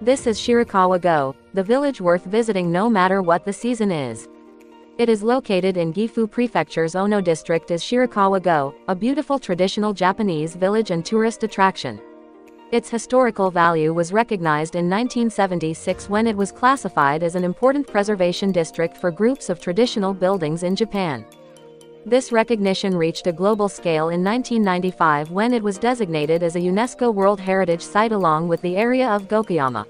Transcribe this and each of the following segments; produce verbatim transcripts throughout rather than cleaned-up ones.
This is Shirakawa-go, the village worth visiting no matter what the season is. It is located in Gifu Prefecture's Ono District as Shirakawa-go, a beautiful traditional Japanese village and tourist attraction. Its historical value was recognized in nineteen seventy-six when it was classified as an important preservation district for groups of traditional buildings in Japan. This recognition reached a global scale in nineteen ninety-five when it was designated as a UNESCO World Heritage Site along with the area of Gokayama.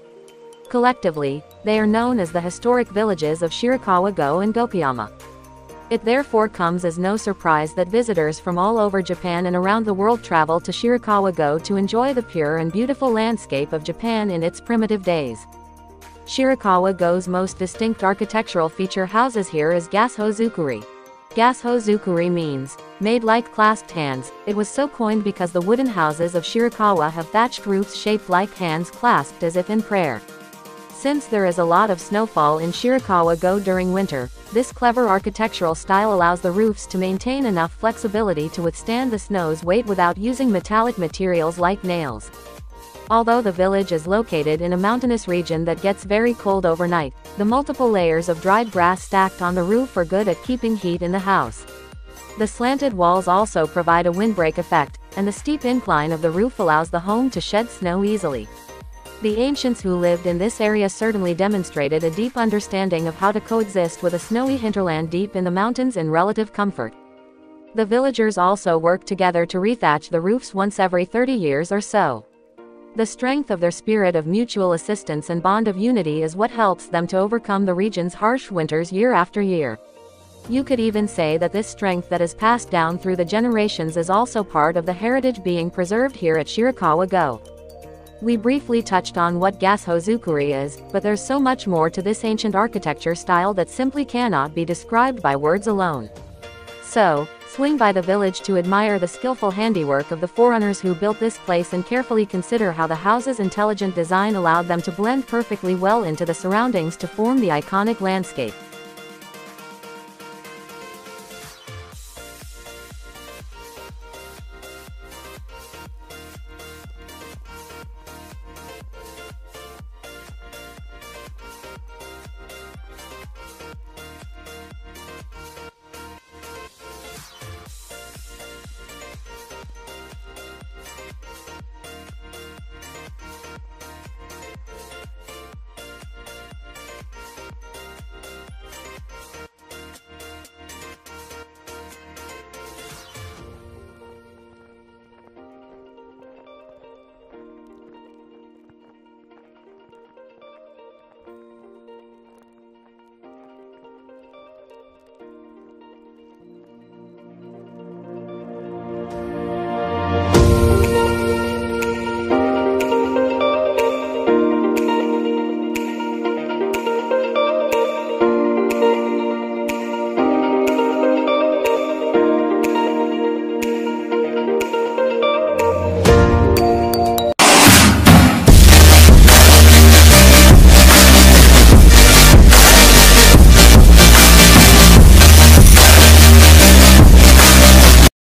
Collectively, they are known as the historic villages of Shirakawa-go and Gokayama. It therefore comes as no surprise that visitors from all over Japan and around the world travel to Shirakawa-go to enjoy the pure and beautiful landscape of Japan in its primitive days. Shirakawa-go's most distinct architectural feature houses here is gassho-zukuri. Gassho-zukuri means, made like clasped hands. It was so coined because the wooden houses of Shirakawa have thatched roofs shaped like hands clasped as if in prayer. Since there is a lot of snowfall in Shirakawa-go during winter, this clever architectural style allows the roofs to maintain enough flexibility to withstand the snow's weight without using metallic materials like nails. Although the village is located in a mountainous region that gets very cold overnight, the multiple layers of dried grass stacked on the roof are good at keeping heat in the house. The slanted walls also provide a windbreak effect, and the steep incline of the roof allows the home to shed snow easily. The ancients who lived in this area certainly demonstrated a deep understanding of how to coexist with a snowy hinterland deep in the mountains in relative comfort. The villagers also work together to rethatch the roofs once every thirty years or so. The strength of their spirit of mutual assistance and bond of unity is what helps them to overcome the region's harsh winters year after year. You could even say that this strength that is passed down through the generations is also part of the heritage being preserved here at Shirakawa-go. We briefly touched on what gassho-zukuri is, but there's so much more to this ancient architecture style that simply cannot be described by words alone. So, swing by the village to admire the skillful handiwork of the forerunners who built this place and carefully consider how the house's intelligent design allowed them to blend perfectly well into the surroundings to form the iconic landscape.